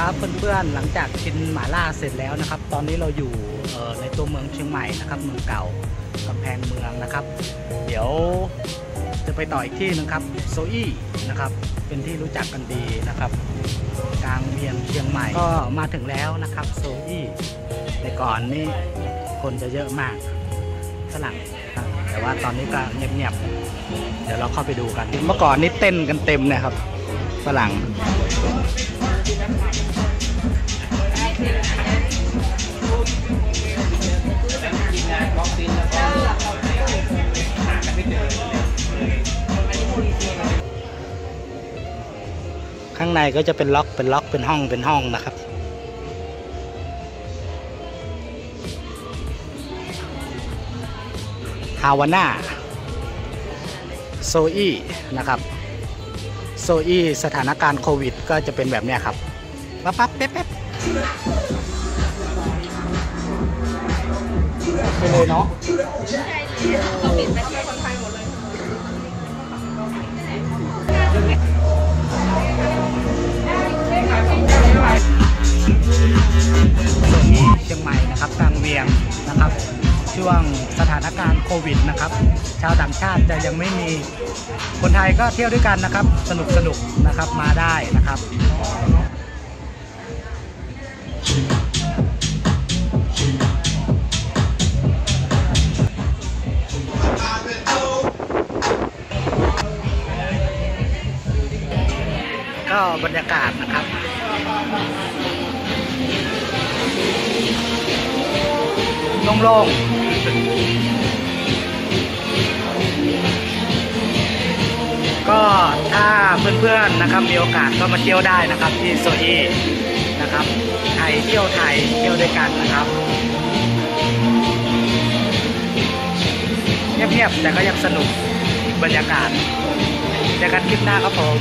ครับเพื่อนๆหลังจากกินหม่าล่าเสร็จแล้วนะครับตอนนี้เราอยู่ในตัวเมืองเชียงใหม่นะครับเมืองเก่ากำแพงเมืองนะครับเดี๋ยวจะไปต่ออีกที่นึงครับโซอี้นะครับเป็นที่รู้จักกันดีนะครับกลางเมืองเชียงใหม่ก็มาถึงแล้วนะครับโซอี้แต่ก่อนนี่คนจะเยอะมากฝรั่งแต่ว่าตอนนี้ก็เงียบๆเดี๋ยวเราเข้าไปดูกันเมื่อก่อนนี่เต้นกันเต็มนะครับฝรั่งข้างในก็จะเป็นล็อกเป็นห้องนะครับฮาวาน่าโซอี้นะครับโซอี้สถานการณ์โควิดก็จะเป็นแบบนี้ครับปั๊บๆเป๊ะๆไปเลยเนาะเชียงใหม่นะครับกลางเวียงนะครับช่วงสถานการณ์โควิดนะครับชาวต่างชาติจะยังไม่มีคนไทยก็เที่ยวด้วยกันนะครับสนุกนะครับมาได้นะครับก็บรรยากาศนะครับโล่งๆก็ถ้าเพื่อนๆนะครับมีโอกาสก็มาเที่ยวได้นะครับที่โซอี้นะครับไทยเที่ยวด้วยกันนะครับเงียบๆแต่ก็ยังสนุกบรรยากาศเจอกันคลิปหน้าครับผม